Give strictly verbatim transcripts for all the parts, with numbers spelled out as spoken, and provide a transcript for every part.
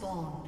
spawned.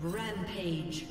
Rampage.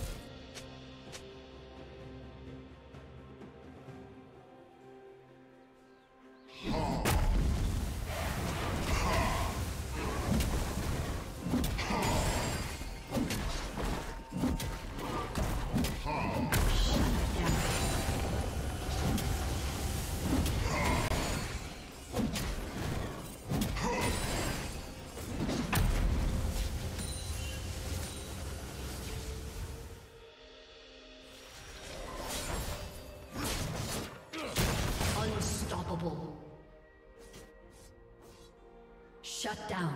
Shut down.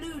Blue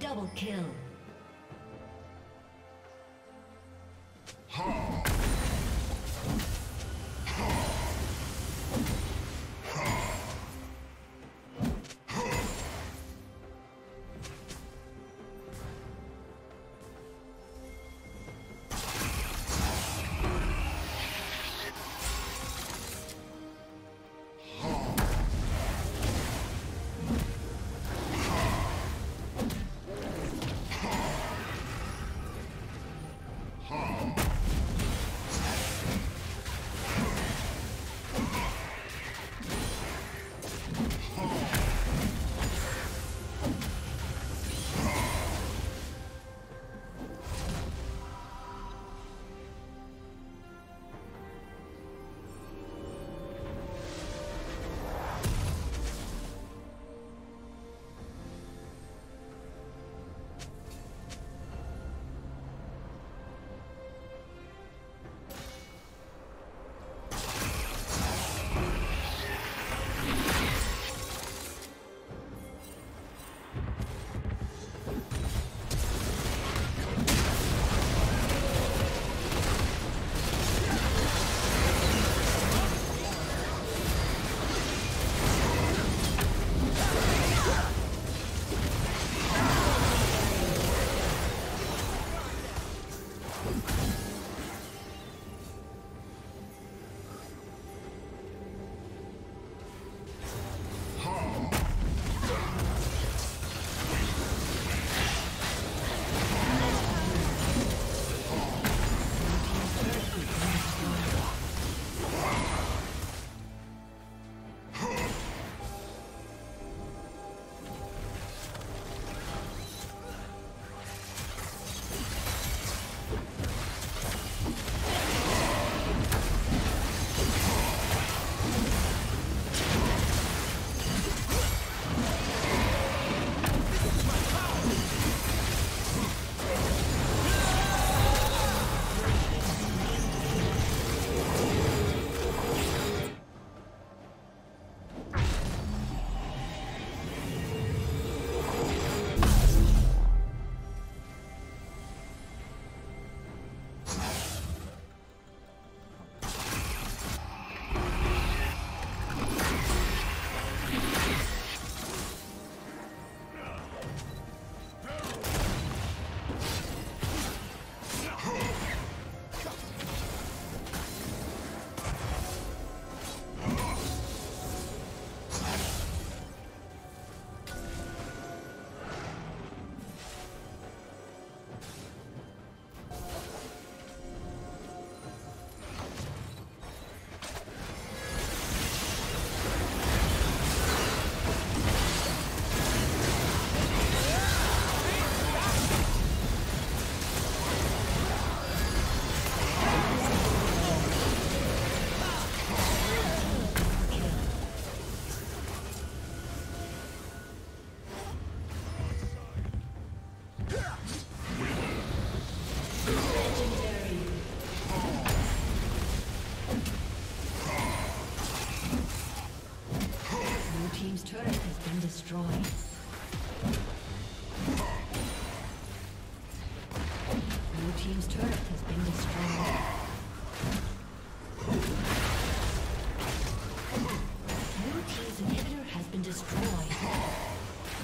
Double kill.